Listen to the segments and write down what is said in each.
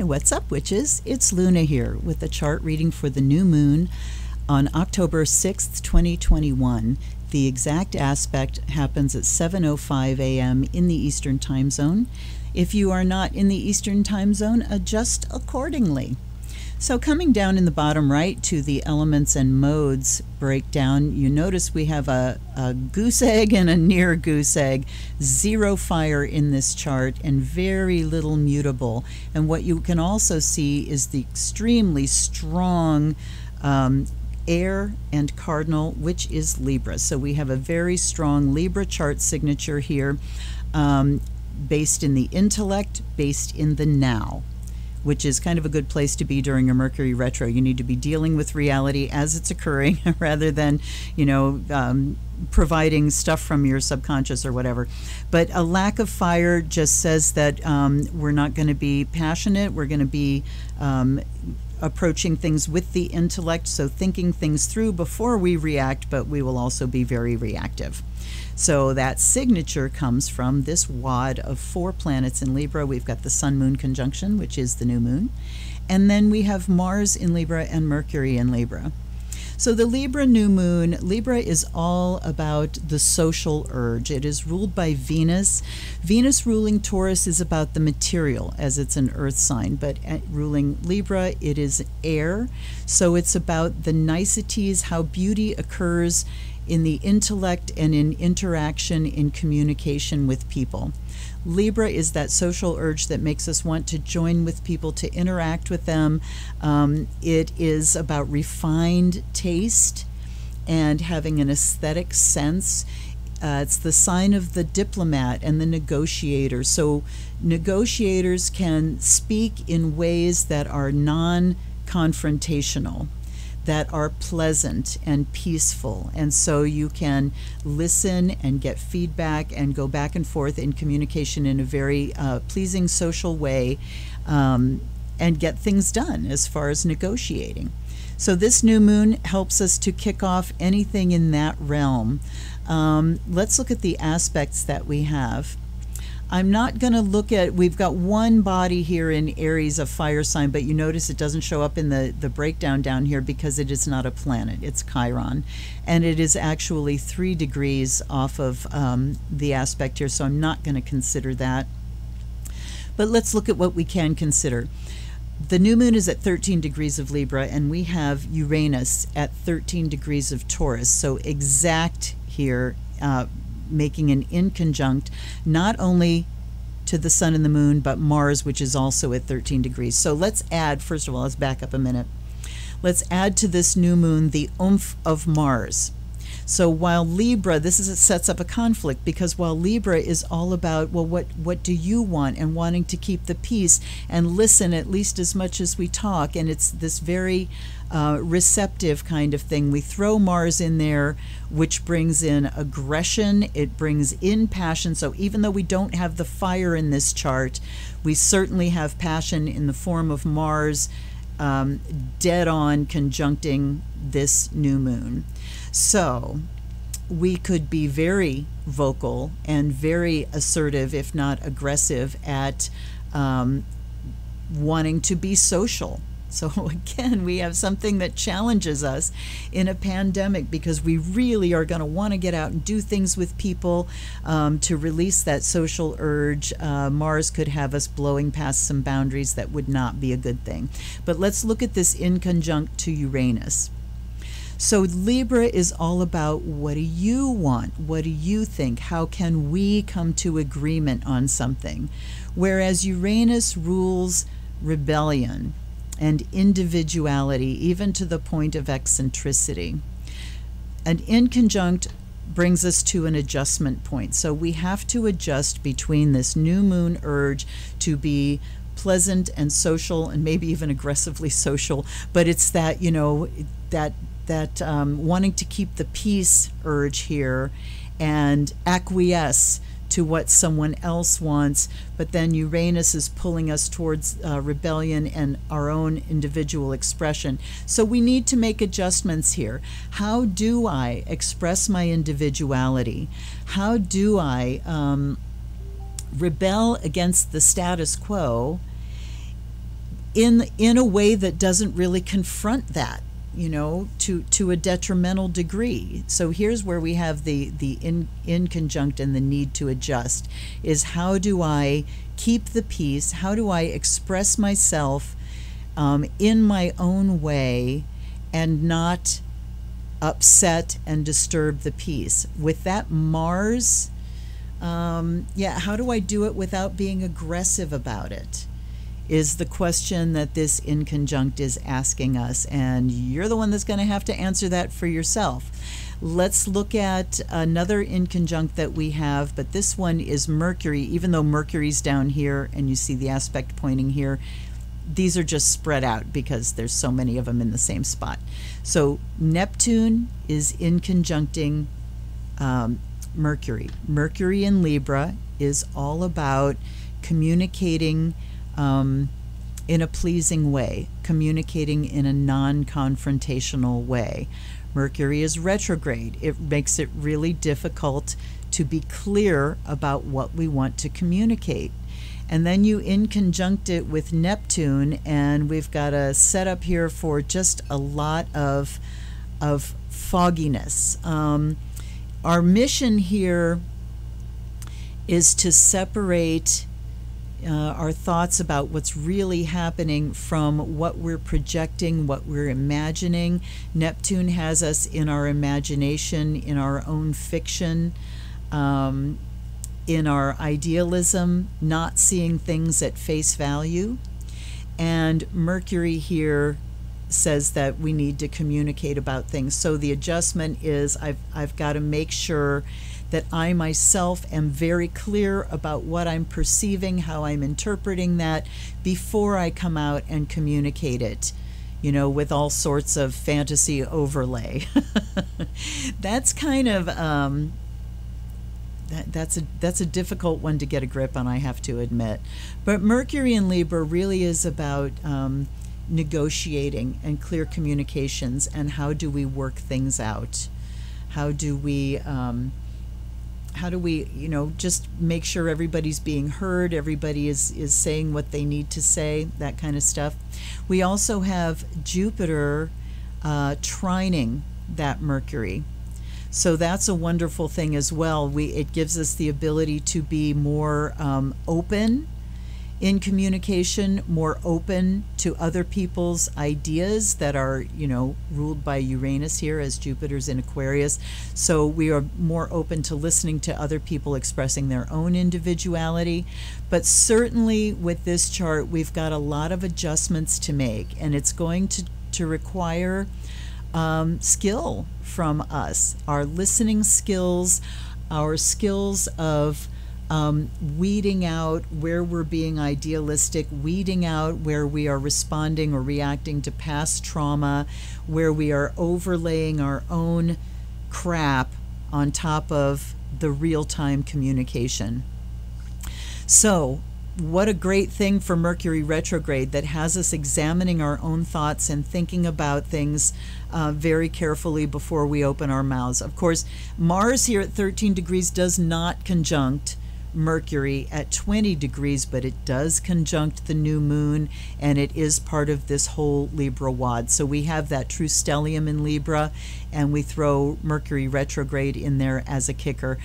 And what's up, witches? It's Luna here with a chart reading for the new moon on October 6th, 2021. The exact aspect happens at 7:05 a.m. in the Eastern Time Zone. If you are not in the Eastern Time Zone, adjust accordingly. So coming down in the bottom right to the elements and modes breakdown, you notice we have a goose egg and a near goose egg, zero fire in this chart and very little mutable. And what you can also see is the extremely strong air and cardinal, which is Libra. So we have a very strong Libra chart signature here, based in the intellect, based in the now, which is kind of a good place to be during a Mercury retro. You need to be dealing with reality as it's occurring rather than, providing stuff from your subconscious or whatever. But a lack of fire just says that we're not going to be passionate. We're going to be approaching things with the intellect, so thinking things through before we react, but we will also be very reactive. So that signature comes from this wad of four planets in Libra. We've got the Sun-Moon conjunction, which is the new moon. And then we have Mars in Libra and Mercury in Libra. So the Libra new moon, Libra is all about the social urge. It is ruled by Venus. Venus ruling Taurus is about the material, as it's an earth sign, but ruling Libra, it is air. So it's about the niceties, how beauty occurs in the intellect and in interaction, in communication with people. Libra is that social urge that makes us want to join with people, to interact with them. It is about refined taste and having an aesthetic sense. It's the sign of the diplomat and the negotiator. So negotiators can speak in ways that are non-confrontational, that are pleasant and peaceful. And so you can listen and get feedback and go back and forth in communication in a very pleasing social way and get things done as far as negotiating. So this new moon helps us to kick off anything in that realm. Let's look at the aspects that we have. I'm not going to look at, we've got one body here in Aries, a fire sign, but you notice it doesn't show up in the breakdown down here because it is not a planet, it's Chiron. And it is actually 3 degrees off of the aspect here, so I'm not going to consider that. But let's look at what we can consider. The new moon is at 13 degrees of Libra, and we have Uranus at 13 degrees of Taurus, so exact here, making an inconjunct not only to the Sun and the Moon, but Mars, which is also at 13 degrees. So let's add, first of all, let's back up a minute. Let's add to this new moon the oomph of Mars. So while Libra, this is, it sets up a conflict because while Libra is all about, well, what do you want and wanting to keep the peace and listen at least as much as we talk, and it's this very receptive kind of thing. We throw Mars in there, which brings in aggression, it brings in passion. So even though we don't have the fire in this chart, we certainly have passion in the form of Mars dead on conjuncting this new moon. So we could be very vocal and very assertive, if not aggressive, at wanting to be social. So again, we have something that challenges us in a pandemic because we really are going to want to get out and do things with people to release that social urge. Mars could have us blowing past some boundaries that would not be a good thing. But let's look at this in conjunct to Uranus. So Libra is all about what do you want? What do you think? How can we come to agreement on something? Whereas Uranus rules rebellion and individuality, even to the point of eccentricity. An inconjunct brings us to an adjustment point. So we have to adjust between this new moon urge to be pleasant and social and maybe even aggressively social, but it's that, that wanting to keep the peace urge here and acquiesce to what someone else wants, but then Uranus is pulling us towards rebellion and our own individual expression. So we need to make adjustments here. How do I express my individuality? How do I rebel against the status quo in a way that doesn't really confront that, you know, to a detrimental degree. So here's where we have the in conjunct and the need to adjust, is how do I keep the peace? How do I express myself in my own way and not upset and disturb the peace? With that Mars, yeah, how do I do it without being aggressive about it? Is the question that this in conjunct is asking us, and you're the one that's going to have to answer that for yourself. Let's look at another in conjunct that we have, but this one is Mercury. Even though Mercury's down here and you see the aspect pointing here, these are just spread out because there's so many of them in the same spot. So Neptune is in conjuncting Mercury. Mercury in Libra is all about communicating in a pleasing way, communicating in a non-confrontational way. Mercury is retrograde. It makes it really difficult to be clear about what we want to communicate. And then you in conjunct it with Neptune, and we've got a setup here for just a lot of fogginess. Our mission here is to separate our thoughts about what's really happening from what we're projecting, what we're imagining. Neptune has us in our imagination, in our own fiction, in our idealism, not seeing things at face value. And Mercury here says that we need to communicate about things. So the adjustment is I've got to make sure that I myself am very clear about what I'm perceiving, how I'm interpreting that, before I come out and communicate it, you know, with all sorts of fantasy overlay. That's kind of that's a difficult one to get a grip on, I have to admit. But Mercury in Libra really is about negotiating and clear communications, and how do we work things out? How do we, you know, just make sure everybody's being heard, everybody is saying what they need to say, that kind of stuff. We also have Jupiter trining that Mercury. So that's a wonderful thing as well. It gives us the ability to be more open in communication, more open to other people's ideas that are, you know, ruled by Uranus here, as Jupiter's in Aquarius. So we are more open to listening to other people expressing their own individuality. But certainly with this chart, we've got a lot of adjustments to make, and it's going to require skill from us, our listening skills, our skills of weeding out where we're being idealistic, weeding out where we are responding or reacting to past trauma, where we are overlaying our own crap on top of the real-time communication. So what a great thing for Mercury retrograde, that has us examining our own thoughts and thinking about things very carefully before we open our mouths. Of course, Mars here at 13 degrees does not conjunct Mercury at 20 degrees, but it does conjunct the new moon, and it is part of this whole Libra wad. So we have that true stellium in Libra, and we throw Mercury retrograde in there as a kicker.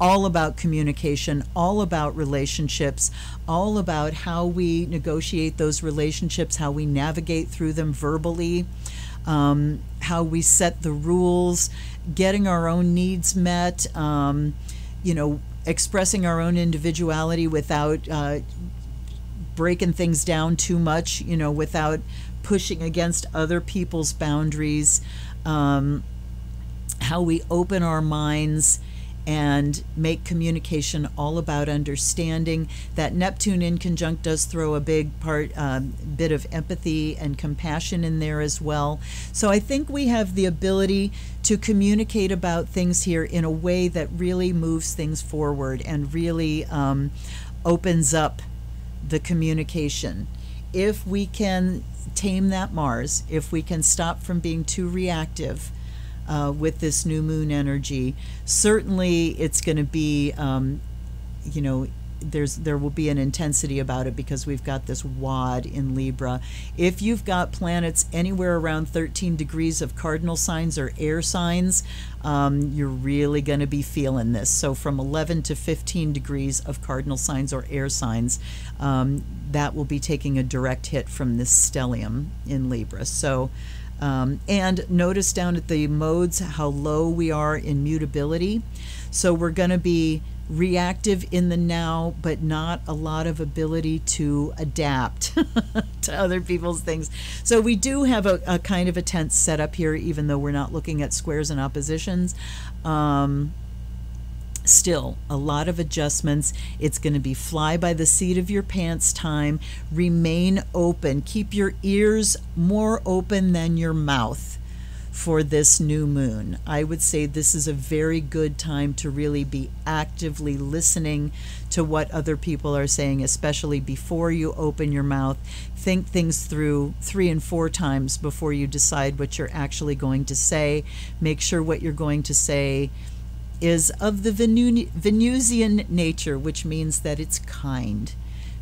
All about communication, all about relationships, all about how we negotiate those relationships, how we navigate through them verbally, how we set the rules, getting our own needs met, you know, expressing our own individuality without breaking things down too much, you know, without pushing against other people's boundaries, how we open our minds and make communication all about understanding. That Neptune in conjunct does throw a big bit of empathy and compassion in there as well. So I think we have the ability to communicate about things here in a way that really moves things forward and really opens up the communication. If we can tame that Mars, if we can stop from being too reactive with this new moon energy, certainly it's going to be, you know, there will be an intensity about it because we've got this wad in Libra. If you've got planets anywhere around 13 degrees of cardinal signs or air signs, you're really going to be feeling this. So from 11 to 15 degrees of cardinal signs or air signs, that will be taking a direct hit from this stellium in Libra. So and notice down at the modes how low we are in mutability. So we're going to be reactive in the now, but not a lot of ability to adapt to other people's things. So we do have a kind of a tense setup here, even though we're not looking at squares and oppositions. Still, a lot of adjustments. It's going to be fly by the seat of your pants time. Remain open. Keep your ears more open than your mouth for this new moon. I would say this is a very good time to really be actively listening to what other people are saying, especially before you open your mouth. Think things through 3 and 4 times before you decide what you're actually going to say. Make sure what you're going to say is of the Venusian nature, which means that it's kind.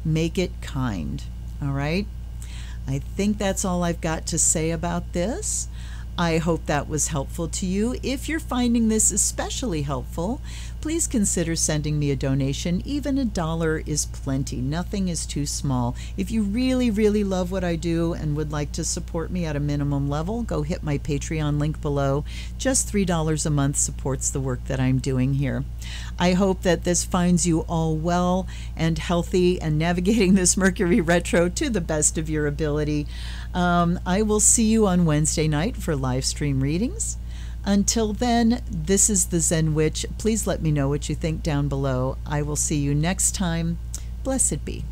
Make it kind, all right? I think that's all I've got to say about this. I hope that was helpful to you. If you're finding this especially helpful, please consider sending me a donation. Even $1 is plenty. Nothing is too small. If you really, really love what I do and would like to support me at a minimum level, go hit my Patreon link below. Just $3 a month supports the work that I'm doing here. I hope that this finds you all well and healthy and navigating this Mercury retro to the best of your ability. I will see you on Wednesday night for live stream readings. Until then, this is the Zen Witch. Please let me know what you think down below. I will see you next time. Blessed be.